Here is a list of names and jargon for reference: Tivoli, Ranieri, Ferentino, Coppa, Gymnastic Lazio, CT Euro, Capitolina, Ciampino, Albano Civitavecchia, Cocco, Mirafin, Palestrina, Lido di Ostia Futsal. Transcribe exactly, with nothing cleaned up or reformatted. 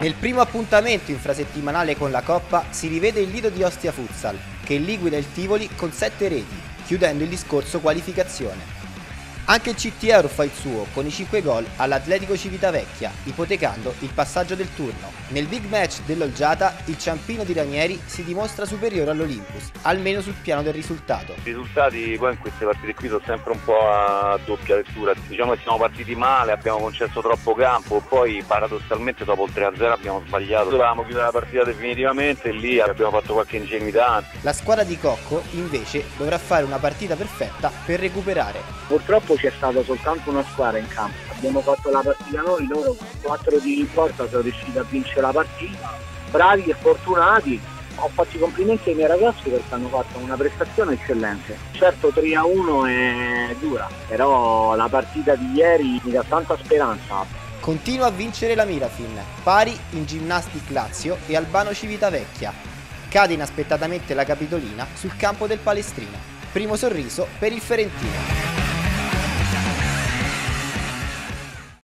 Nel primo appuntamento infrasettimanale con la Coppa si rivede il Lido di Ostia Futsal, che liquida il Tivoli con sette reti, chiudendo il discorso qualificazione. Anche il C T Euro fa il suo con i cinque gol all'Atletico Civitavecchia, ipotecando il passaggio del turno. Nel big match dell'Olgiata il Ciampino di Ranieri si dimostra superiore all'Olympus, almeno sul piano del risultato. I risultati poi in queste partite qui sono sempre un po' a doppia lettura. Diciamo che siamo partiti male, abbiamo concesso troppo campo, poi paradossalmente dopo il tre a zero abbiamo sbagliato. Dovevamo chiudere la partita definitivamente e lì abbiamo fatto qualche ingenuità. La squadra di Cocco invece dovrà fare una partita perfetta per recuperare. Purtroppo c'è stata soltanto una squadra in campo, abbiamo fatto la partita noi, loro con quattro tiri in porta sono riusciti a vincere la partita, bravi e fortunati. Ho fatto i complimenti ai miei ragazzi perché hanno fatto una prestazione eccellente. Certo tre a uno è dura, però la partita di ieri mi dà tanta speranza. Continua a vincere la Mirafin, pari in Gymnastic Lazio e Albano Civitavecchia. Cade inaspettatamente la Capitolina sul campo del Palestrina, primo sorriso per il Ferentino.